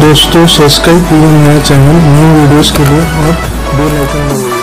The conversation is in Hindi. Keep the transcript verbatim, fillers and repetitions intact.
दोस्तों सब्सक्राइब कीजिए मेरा चैनल न्यू वीडियोस के लिए और बेल आइकन दबाइए।